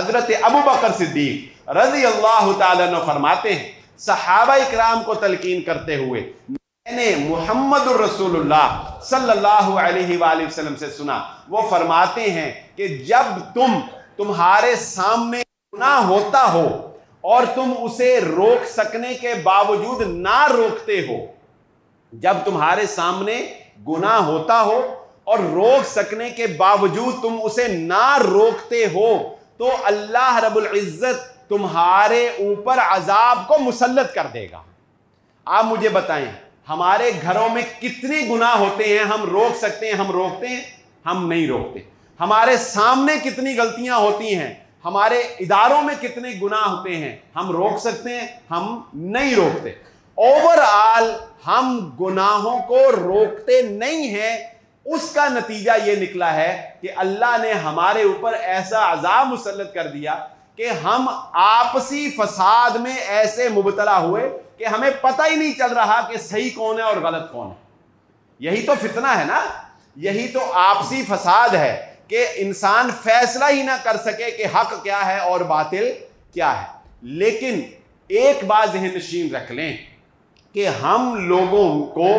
हज़रत अबू बकर सिद्दीक़ रज़ी अल्लाह ताला अन्हु फरमाते हैं, सहाबा इकराम को तलकीन करते हुए, मैंने मुहम्मदुर रसूलुल्लाह सल्लल्लाहु अलैहि वसल्लम से सुना, वो फरमाते हैं कि जब तुम्हारे सामने गुनाह होता हो और तुम उसे रोक सकने के बावजूद ना रोकते हो, जब तुम्हारे सामने गुनाह होता हो और रोक सकने के बावजूद तुम उसे ना रोकते हो तो अल्लाह रब्बुल इज्जत तुम्हारे ऊपर अजाब को मुसल्लत कर देगा। आप मुझे बताएं, हमारे घरों में कितने गुनाह होते हैं हम रोक सकते हैं, हम रोकते हैं? हम नहीं रोकते। हमारे सामने कितनी गलतियां होती हैं, हमारे इदारों में कितने गुनाह होते हैं, हम रोक सकते हैं? हम नहीं रोकते। ओवरऑल हम गुनाहों को रोकते नहीं हैं, उसका नतीजा ये निकला है कि अल्लाह ने हमारे ऊपर ऐसा अजाब मुसल्लत कर दिया कि हम आपसी फसाद में ऐसे मुबतला हुए कि हमें पता ही नहीं चल रहा कि सही कौन है और गलत कौन है। यही तो फितना है ना, यही तो आपसी फसाद है कि इंसान फैसला ही ना कर सके कि हक क्या है और बातिल क्या है। लेकिन एक बात ज़हन नशीन रख लें कि हम लोगों को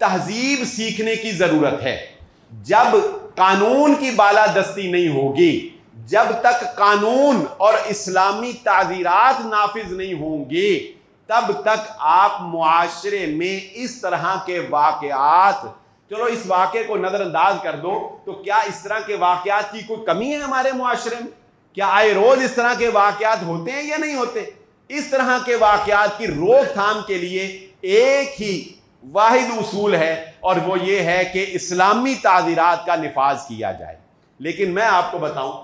तहजीब सीखने की ज़रूरत है। जब कानून की बालादस्ती नहीं होगी, जब तक कानून और इस्लामी ताज़ीरात नाफिज नहीं होंगी, तब तक आप मुआशरे में इस तरह के वाक़यात, चलो इस वाक़े को नज़रअंदाज कर दो, तो क्या इस तरह के वाक़यात की कोई कमी है हमारे मुआशरे में? क्या आए रोज़ इस तरह के वाक़यात होते हैं या नहीं होते? इस तरह के वाक़यात की रोकथाम के लिए एक ही वाहिद उसूल है और वो ये है कि इस्लामी ताज़ीरात का निफाज किया जाए। लेकिन मैं आपको बताऊँ,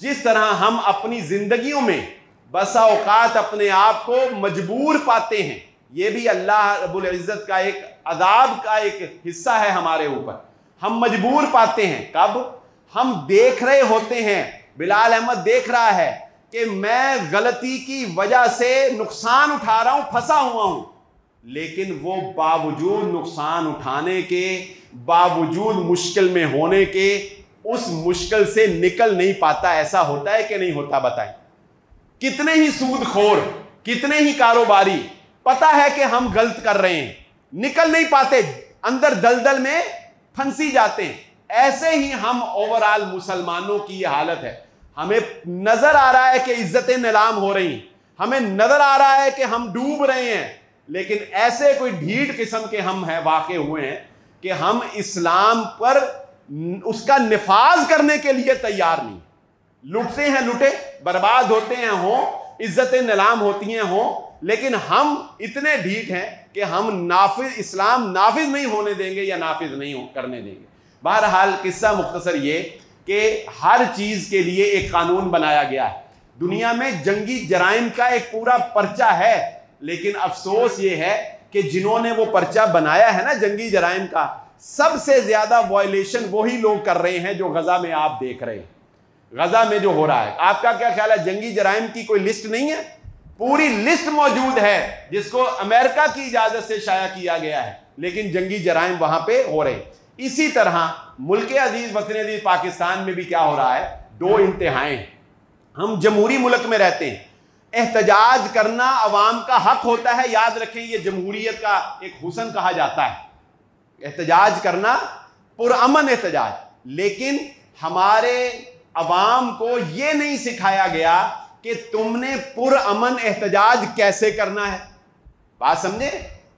जिस तरह हम अपनी ज़िंदगियों में बसा औकात अपने आप को मजबूर पाते हैं, ये भी अल्लाह रब्बुल इज़्ज़त का एक अज़ाब का एक हिस्सा है हमारे ऊपर। हम मजबूर पाते हैं कब? हम देख रहे होते हैं, बिलाल अहमद देख रहा है कि मैं गलती की वजह से नुकसान उठा रहा हूँ, फंसा हुआ हूँ, लेकिन वो बावजूद नुकसान उठाने के, बावजूद मुश्किल में होने के, उस मुश्किल से निकल नहीं पाता। ऐसा होता है कि नहीं होता? बताएं। कितने ही सूदखोर, कितने ही कारोबारी, पता है कि हम गलत कर रहे हैं, निकल नहीं पाते, अंदर दलदल में फंसी जाते हैं। ऐसे ही हम ओवरऑल मुसलमानों की ये हालत है। हमें नजर आ रहा है कि इज्जतें नीलाम हो रही हैं, हमें नजर आ रहा है कि हम डूब रहे हैं, लेकिन ऐसे कोई ढीठ किस्म के हम हैं, वाक़े हुए हैं कि हम इस्लाम पर उसका निफाज करने के लिए तैयार नहीं। लुटते हैं लुटे, बर्बाद होते हैं हों, इज्जतें नीलाम होती हैं हों, लेकिन हम इतने ढीठ हैं कि हम नाफिज, इस्लाम नाफिज नहीं होने देंगे या नाफिज नहीं करने देंगे। बहरहाल किस्सा मुख्तसर ये कि हर चीज़ के लिए एक कानून बनाया गया है। दुनिया में जंगी जराइम का एक पूरा पर्चा है, लेकिन अफसोस ये है कि जिन्होंने वो पर्चा बनाया है ना जंगी जराइम का, सबसे ज्यादा वायलेशन वही लोग कर रहे हैं जो गजा में आप देख रहे हैं, गजा में जो हो रहा है। आपका क्या ख्याल है, जंगी जराइम की कोई लिस्ट नहीं है? पूरी लिस्ट मौजूद है जिसको अमेरिका की इजाजत से शाया किया गया है, लेकिन जंगी जराइम वहां पे हो रहे हैं। इसी तरह मुल्क अजीज वतन अजीज पाकिस्तान में भी क्या हो रहा है, दो इंतहाएं। हम जमहूरी मुल्क में रहते हैं, एहतजाज करना अवाम का हक होता है। याद रखें, यह जमहूरियत का एक हुस्न कहा जाता है, एहतजाज करना, पुरअमन एहतजाज। लेकिन हमारे अवाम को ये नहीं सिखाया गया कि तुमने पुरअमन एहतजाज कैसे करना है। बात समझे?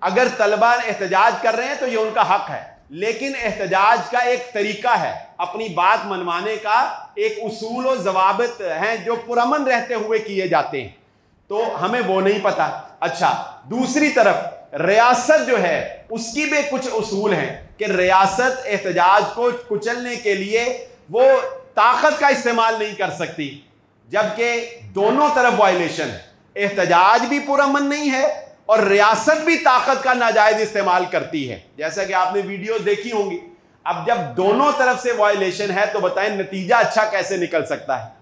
अगर तलबा एहतजाज कर रहे हैं तो ये उनका हक है, लेकिन एहतजाज का एक तरीका है, अपनी बात मनवाने का एक उसूल और जवाबित हैं जो पुरअमन रहते हुए किए जाते हैं, तो हमें वो नहीं पता। अच्छा, दूसरी तरफ रियासत जो है उसकी भी कुछ उसूल हैं कि रियासत एहतजाज को कुचलने के लिए वो ताकत का इस्तेमाल नहीं कर सकती, जबकि दोनों तरफ वायलेशन है। एहतजाज भी पुरअमन नहीं है और रियासत भी ताकत का नाजायज इस्तेमाल करती है, जैसा कि आपने वीडियो देखी होंगी। अब जब दोनों तरफ से वायलेशन है तो बताएं नतीजा अच्छा कैसे निकल सकता है?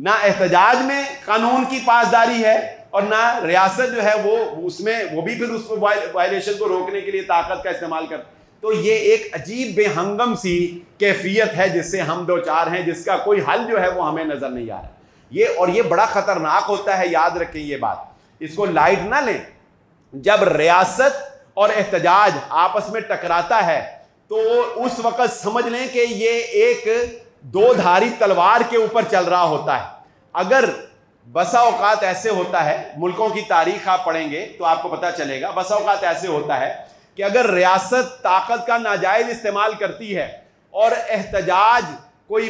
ना एहतजाज में कानून की पासदारी है और ना रियासत जो है वो उसमें, वो भी फिर उस वायलेशन को रोकने के लिए ताकत का इस्तेमाल कर, तो ये एक अजीब बेहंगम सी कैफियत है जिससे हम दो चार हैं, जिसका कोई हल जो है वो हमें नज़र नहीं आ रहा ये, और ये बड़ा ख़तरनाक होता है। याद रखें ये बात, इसको लाइट ना लें। जब रियासत और एहतजाज आपस में टकराता है तो उस वक़्त समझ लें कि ये एक दोधारी तलवार के ऊपर चल रहा होता है। अगर बसा औकात ऐसे होता है, मुल्कों की तारीख आप पढ़ेंगे तो आपको पता चलेगा, बसा औकात ऐसे होता है कि अगर रियासत ताकत का नाजायज़ इस्तेमाल करती है और एहतजाज कोई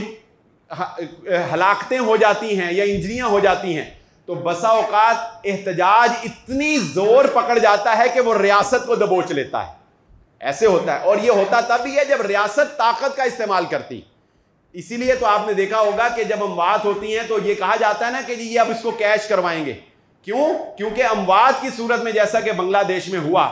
हलाकतें हो जाती हैं या इंजरियाँ हो जाती हैं तो बसा औकात एहतजाज इतनी ज़ोर पकड़ जाता है कि वो रियासत को दबोच लेता है, ऐसे होता है। और ये होता तभी है जब रियासत ताकत का इस्तेमाल करती। इसीलिए तो आपने देखा होगा कि जब अमवात होती हैं तो ये कहा जाता है ना कि जी ये अब इसको कैश करवाएंगे। क्यों? क्योंकि अमवात की सूरत में, जैसा कि बांग्लादेश में हुआ,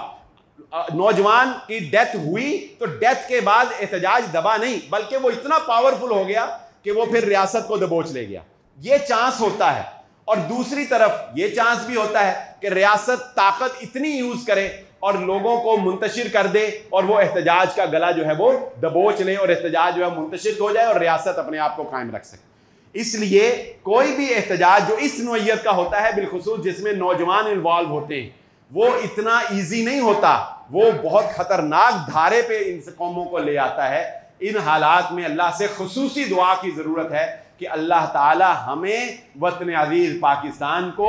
नौजवान की डेथ हुई तो डेथ के बाद एहतजाज दबा नहीं, बल्कि वो इतना पावरफुल हो गया कि वो फिर रियासत को दबोच ले गया। ये चांस होता है। और दूसरी तरफ ये चांस भी होता है कि रियासत ताकत इतनी यूज़ करे और लोगों को मुंतशिर कर दे और वो एहतजाज का गला जो है वो दबोच ले और एहतजाज जो है मुंतशिर हो जाए और रियासत अपने आप को कायम रख सके। इसलिए कोई भी एहतजाज जो इस नौइयत का होता है, बिलखुसूस जिसमें नौजवान इन्वॉल्व होते हैं, वो इतना ईजी नहीं होता, वो बहुत ख़तरनाक धारे पे इन कौमों को ले आता है। इन हालात में अल्लाह से खुसूसी दुआ की ज़रूरत है कि अल्लाह ताला हमें वतन अज़ीज़ पाकिस्तान को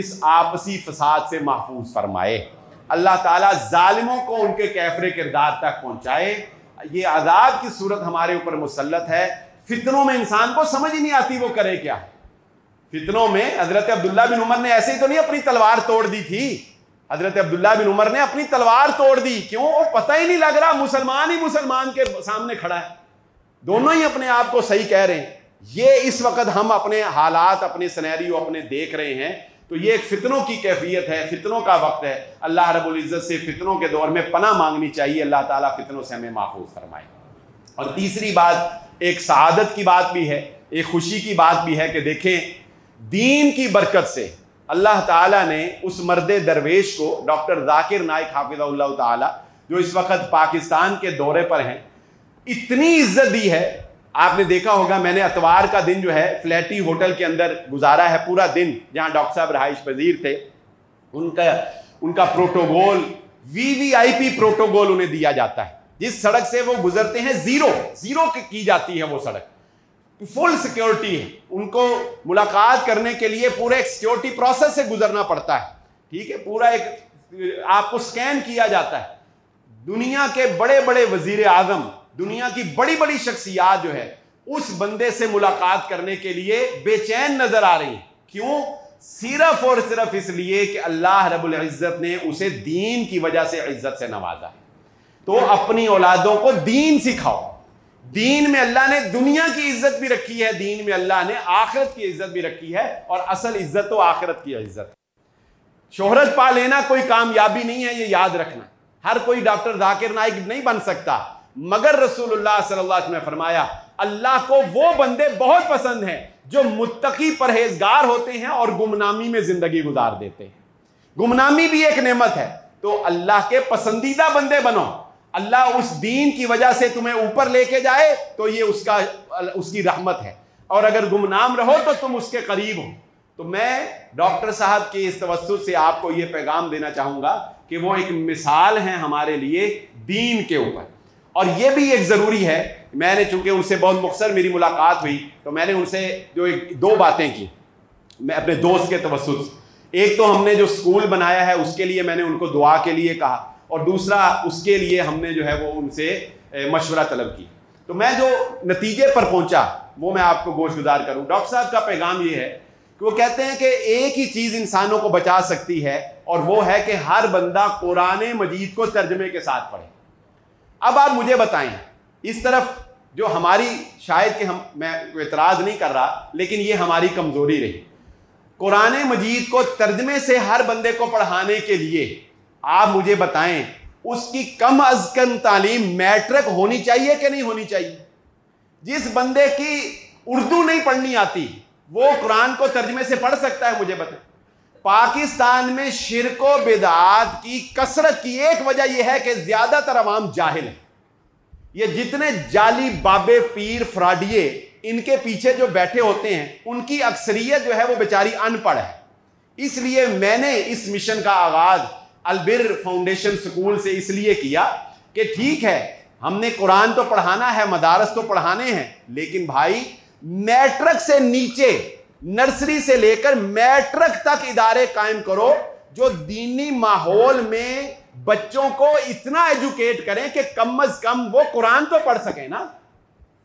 इस आपसी फसाद से महफूज फरमाए। अल्लाह ताला जालिमों को उनके कैफरे किरदार तक पहुँचाए। ये अज़ाब की सूरत हमारे ऊपर मुसल्लत है। फितनों में इंसान को समझ ही नहीं आती वो करे क्या। फितनों में हज़रत अब्दुल्ला बिन उमर ने ऐसे ही तो नहीं अपनी तलवार तोड़ दी थी। हज़रत अब्दुल्ला बिन उमर ने अपनी तलवार तोड़ दी, क्यों? और पता ही नहीं लग रहा, मुसलमान ही मुसलमान के सामने खड़ा है, दोनों ही अपने आप को सही कह रहे हैं। ये इस वक्त हम अपने हालात, अपने सिनेरियो अपने देख रहे हैं, तो ये एक फितनों की कैफियत है, फितनों का वक्त है। अल्लाह रब्बुल इज़्ज़त से फितनों के दौर में पनाह मांगनी चाहिए। अल्लाह ताला फितनों से हमें महफूज फरमाए। और तीसरी बात, एक सआदत की बात भी है, एक खुशी की बात भी है कि देखें, दीन की बरकत से अल्लाह ताला ने उस मर्द दरवेश को, डॉक्टर ज़ाकिर नाइक हाफिज़हुल्लाह ताला, जो इस वक्त पाकिस्तान के दौरे पर हैं, इतनी इज्जत दी है। आपने देखा होगा, मैंने अतवार का दिन जो है फ्लैटी होटल के अंदर गुजारा है पूरा दिन, जहां डॉक्टर साहब रहाइश पजीर थे। उनका प्रोटोकॉल वीवीआईपी प्रोटोकॉल उन्हें दिया जाता है। जिस सड़क से वो गुजरते हैं जीरो की जाती है वो सड़क, फुल सिक्योरिटी है। उनको मुलाकात करने के लिए पूरे एक सिक्योरिटी प्रोसेस से गुजरना पड़ता है, ठीक है, पूरा एक आपको स्कैन किया जाता है। दुनिया के बड़े बड़े वजीर आजम, दुनिया की बड़ी बड़ी शख्सियात जो है उस बंदे से मुलाकात करने के लिए बेचैन नजर आ रही है। क्यों? सिर्फ और सिर्फ इसलिए कि अल्लाह रब्बुल इज़्ज़त ने उसे दीन की वजह से इज्जत से नवाजा। तो अपनी औलादों को दीन सिखाओ। दीन में अल्लाह ने दुनिया की इज्जत भी रखी है, दीन में अल्लाह ने आखिरत की इज्जत भी रखी है, और असल इज्जत तो आखिरत की इज्जत। शोहरत पा लेना कोई कामयाबी नहीं है, ये याद रखना। हर कोई डॉक्टर ज़ाकिर नाइक नहीं बन सकता, मगर रसूलुल्लाह सल्लल्लाहु अलैहि वसल्लम ने फरमाया, अल्लाह को वो बंदे बहुत पसंद हैं जो मुत्तकी परहेजगार होते हैं और गुमनामी में जिंदगी गुजार देते हैं। गुमनामी भी एक नेमत है, तो अल्लाह के पसंदीदा बंदे बनो। अल्लाह उस दीन की वजह से तुम्हें ऊपर लेके जाए तो ये उसकी रहमत है, और अगर गुमनाम रहो तो तुम उसके करीब हो। तो मैं डॉक्टर साहब के इस तवस्सुल से आपको ये पैगाम देना चाहूँगा कि वो एक मिसाल हैं हमारे लिए दीन के ऊपर। और ये भी एक ज़रूरी है, मैंने चूँकि उनसे बहुत मुख्तसर मेरी मुलाकात हुई तो मैंने उनसे जो दो बातें की, मैं अपने दोस्त के तवस्सुल से। एक तो हमने जो स्कूल बनाया है उसके लिए मैंने उनको दुआ के लिए कहा, और दूसरा उसके लिए हमने जो है वो उनसे मशवरा तलब की। तो मैं जो नतीजे पर पहुंचा वो मैं आपको गोशगुजार करूं। डॉक्टर साहब का पैगाम ये है कि वो कहते हैं कि एक ही चीज़ इंसानों को बचा सकती है, और वो है कि हर बंदा कुरान मजीद को तर्जमे के साथ पढ़े। अब आप मुझे बताएं, इस तरफ जो हमारी, शायद कि मैं एतराज़ नहीं कर रहा, लेकिन ये हमारी कमज़ोरी रही। कुरान मजीद को तर्जमे से हर बंदे को पढ़ाने के लिए आप मुझे बताएं, उसकी कम अज कम तालीम मैट्रिक होनी चाहिए कि नहीं होनी चाहिए? जिस बंदे की उर्दू नहीं पढ़नी आती वो कुरान को तर्जमे से पढ़ सकता है? मुझे बताएं। पाकिस्तान में शिरक व बिदअत की कसरत की एक वजह यह है कि ज्यादातर आवाम जाहिल है। ये जितने जाली बाबे पीर फ्राडिये इनके पीछे जो बैठे होते हैं उनकी अक्सरियत जो है वो बेचारी अनपढ़ है। इसलिए मैंने इस मिशन का आगाज अलबिर फाउंडेशन स्कूल से इसलिए किया कि ठीक है हमने कुरान तो पढ़ाना है, मदारस तो पढ़ाने हैं, लेकिन भाई मैट्रिक से नीचे नर्सरी से लेकर मैट्रिक तक इदारे कायम करो जो दीनी माहौल में बच्चों को इतना एजुकेट करें कि कम से कम वो कुरान तो पढ़ सकें ना,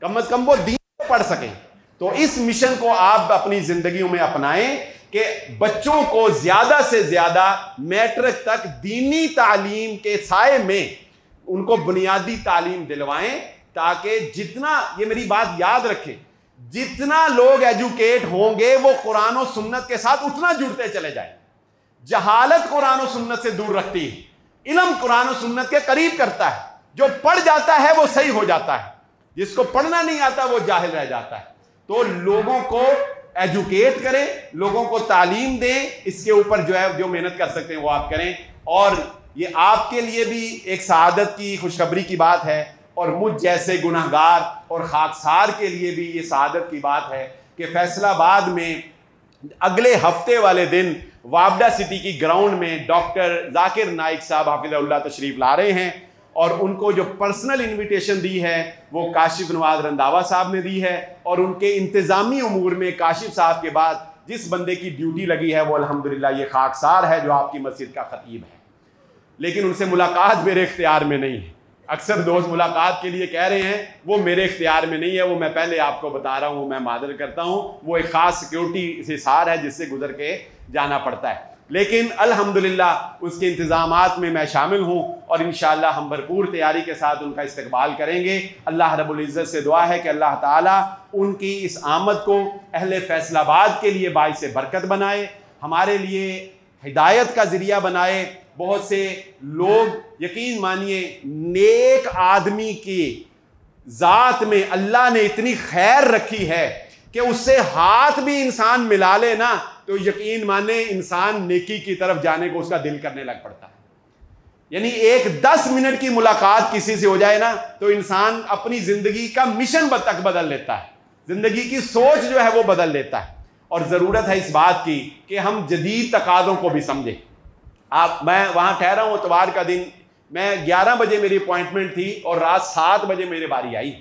कम से कम वो दीन तो पढ़ सकें। तो इस मिशन को आप अपनी जिंदगियों में अपनाएं कि बच्चों को ज्यादा से ज्यादा मैट्रिक तक दीनी तालीम के साए में उनको बुनियादी तालीम दिलवाएं, ताकि जितना, ये मेरी बात याद रखें, जितना लोग एजुकेट होंगे वो कुरान और सुन्नत के साथ उतना जुड़ते चले जाए। जहालत कुरान और सुन्नत से दूर रखती है, इल्म कुरान और सुन्नत के करीब करता है। जो पढ़ जाता है वो सही हो जाता है, जिसको पढ़ना नहीं आता वो जाहिल रह जाता है। तो लोगों को एजुकेट करें, लोगों को तालीम दें, इसके ऊपर जो है जो मेहनत कर सकते हैं वो आप करें। और ये आपके लिए भी एक सआदत की खुशखबरी की बात है और मुझ जैसे गुनाहगार और खाकसार के लिए भी ये सआदत की बात है कि फैसलाबाद में अगले हफ्ते वाले दिन वापडा सिटी की ग्राउंड में डॉक्टर जाकिर नाइक साहब हाफिज़हुल्लाह तशरीफ़ ला रहे हैं और उनको जो पर्सनल इन्विटेशन दी है वो काशिफ नवाज रंधावा साहब ने दी है। और उनके इंतज़ामी उमूर में काशिफ साहब के बाद जिस बंदे की ड्यूटी लगी है वो अल्हम्दुलिल्लाह ये खाकसार है जो आपकी मस्जिद का खतीब है, लेकिन उनसे मुलाकात मेरे इख्तियार में नहीं है। अक्सर दोस्त मुलाकात के लिए कह रहे हैं, वो मेरे इख्तियार में नहीं है, वो मैं पहले आपको बता रहा हूँ, मैं मादर करता हूँ। वो एक ख़ास सिक्योरिटी से सार है जिससे गुजर के जाना पड़ता है, लेकिन अल्हम्दुलिल्लाह उसके इंतज़ामात में मैं शामिल हूँ और इंशाअल्लाह हम भरपूर तैयारी के साथ उनका इस्तकबाल करेंगे। अल्लाह रब्बुल इज़्ज़त से दुआ है कि अल्लाह ताला उनकी इस आमद को अहले फैसलाबाद के लिए बाइस बरकत बनाए, हमारे लिए हिदायत का ज़रिया बनाए। बहुत से लोग, यकीन मानिए, नेक आदमी की ज़ात में अल्लाह ने इतनी खैर रखी है कि उससे हाथ भी इंसान मिला ले ना तो यकीन माने इंसान नेकी की तरफ जाने को उसका दिल करने लग पड़ता है। यानी एक 10 मिनट की मुलाकात किसी से हो जाए ना तो इंसान अपनी ज़िंदगी का मिशन तक बदल लेता है, ज़िंदगी की सोच जो है वो बदल लेता है। और ज़रूरत है इस बात की कि हम जदीद तकाज़ों को भी समझें। आप, मैं वहाँ ठहरा हूँ, इतवार का दिन मैं 11 बजे मेरी अपॉइंटमेंट थी और रात 7 बजे मेरी बारी आई।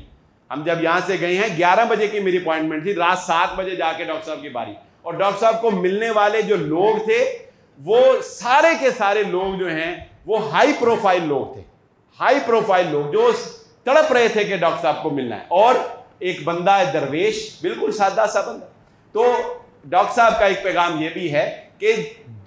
हम जब यहाँ से गए हैं 11 बजे की मेरी अपॉइंटमेंट थी, रात 7 बजे जाके डॉक्टर साहब की बारी। और डॉक्टर साहब को मिलने वाले जो लोग थे वो सारे के सारे लोग जो हैं वो हाई प्रोफाइल लोग थे, हाई प्रोफाइल लोग जो तड़प रहे थे कि डॉक्टर साहब को मिलना है। और एक बंदा है दरवेश, बिल्कुल सादा सा बंदा। तो डॉक्टर साहब का एक पैगाम ये भी है कि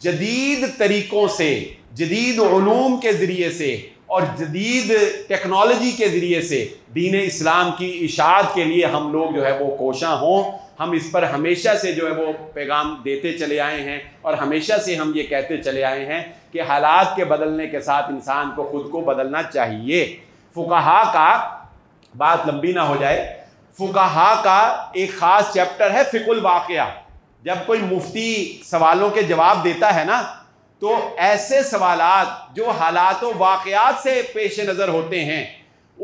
जदीद तरीक़ों से, जदीद उलूम के ज़रिए से और जदीद टेक्नोलॉजी के ज़रिए से दीन इस्लाम की इशाअत के लिए हम लोग जो है वो कोशा हों। हम इस पर हमेशा से जो है वो पैगाम देते चले आए हैं और हमेशा से हम ये कहते चले आए हैं कि हालात के बदलने के साथ इंसान को ख़ुद को बदलना चाहिए। फुकाहा का, बात लंबी ना हो जाए, फुकाहा का एक ख़ास चैप्टर है फ़िक़ुल वाक़िया। जब कोई मुफ्ती सवालों के जवाब देता है ना तो ऐसे सवालात जो हालात व वाक़यात से पेश नज़र होते हैं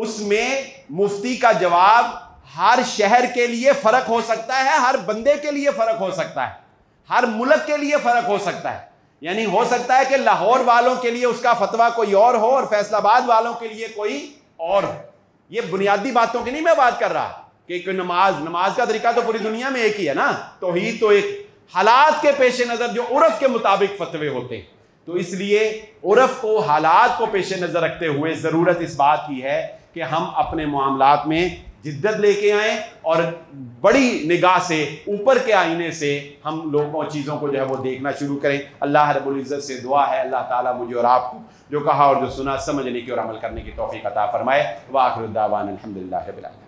उसमें मुफ्ती का जवाब हर शहर के लिए फ़र्क हो सकता है, हर बंदे के लिए फ़र्क हो सकता है, हर मुल्क के लिए फ़र्क हो सकता है। यानी हो सकता है कि लाहौर वालों के लिए उसका फतवा कोई और हो और फैसलाबाद वालों के लिए कोई और हो। ये बुनियादी बातों की नहीं मैं बात कर रहा कि नमाज का तरीका तो पूरी दुनिया में एक ही है ना, तौहीद तो एक, हालात के पेश नज़र जो उर्फ के मुताबिक फतवे होते हैं। तो इसलिए उर्फ को, हालात को पेश नज़र रखते हुए ज़रूरत इस बात की है कि हम अपने मामलात में जिद्दत लेके आएँ और बड़ी निगाह से, ऊपर के आईने से हम लोगों, चीज़ों को जो है वो देखना शुरू करें। अल्लाह रब्बुल इज़्ज़त से दुआ है अल्लाह ताला मुझे और आपको जो कहा और जो सुना समझने की और अमल करने की तौफीक अता फरमाए। व आखिर दावाना अल्हम्दुलिल्लाह रब्बिल आलमीन।